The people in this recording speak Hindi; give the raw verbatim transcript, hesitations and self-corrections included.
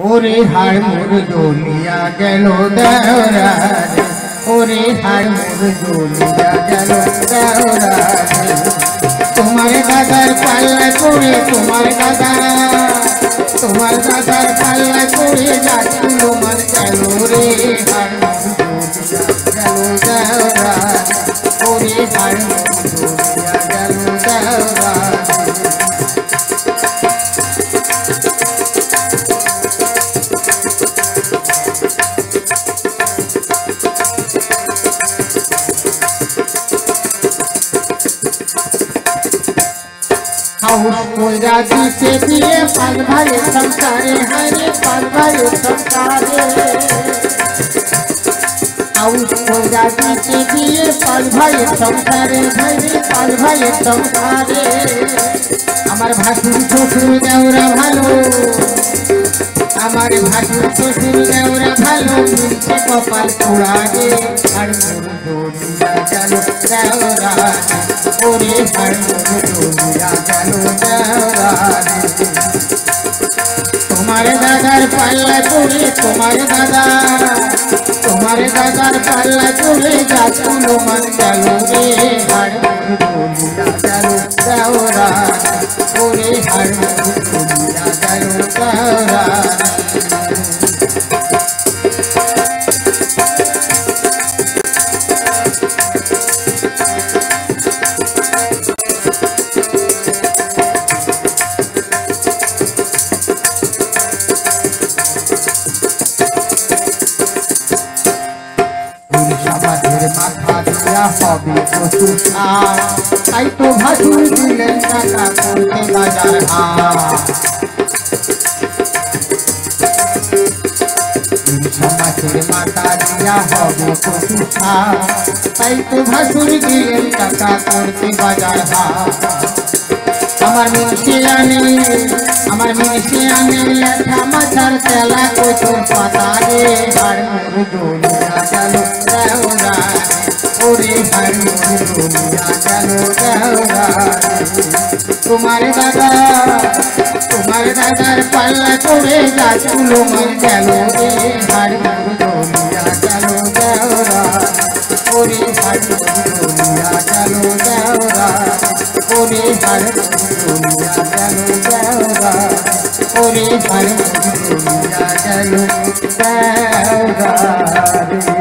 ओरे हाय मोर जोनिया गेलो देवरा रे ओरे हाय मोर जोनिया गेलो देवरा रे तुम्हारे दादार पाल्ला कोरे तुम्हारे दादार तुम्हारे दादार पाल्ला कोरे जातुलो मन गेलो रे हाय मोर जोनिया गेलो देवरा ओरे हाय मोर जोनिया गेलो देवरा राजी से पिए पाल भरे संसारे हरे पाल भरे संसारे राजी से पिए पाल भरे संसारे हरे पाल भरे संसारे हमार भासुर शशुर देवरा भालो हमारे भासुर शशुर देवरा भालो मिलके कपाल पुरागे हर मोर जोनिया गेलो देवरा ओरे हर मोर जोनिया गेलो देवरा तुम्हारे दादार पाल्ला तुले तुम्हारे दादा तुम्हारे दादार पाल्ला तुले जातुलो मन गेलो रे हर मोर जोनिया गेलो देवरा ओरे हर मोर जोनिया गेलो देवरा ताई तो भासुर दिलेन काका कोरे बाजार हां समाचर माता दिया होबे तो सुखा ताई तो भासुर दिलेन काका कोरे बाजार हां हमार मिनसिया ने हमार मिनसिया ने लठा मछर चला कोई तो पता रे हर मोर जोनिया गेलो देवरा ओरे हर मोर जोनिया गेलो देवरा तुम्हारे दादा तुम्हारे दादार पाल्ला कोरे जातुलो मन गेलो रे हर मोर जोनिया गेलो देवरा ओरे हर मोर जोनिया गेलो देवरा ओरे हर मोर जोनिया गेलो देवरा ओरे हर मोर जोनिया गेलो देवरा।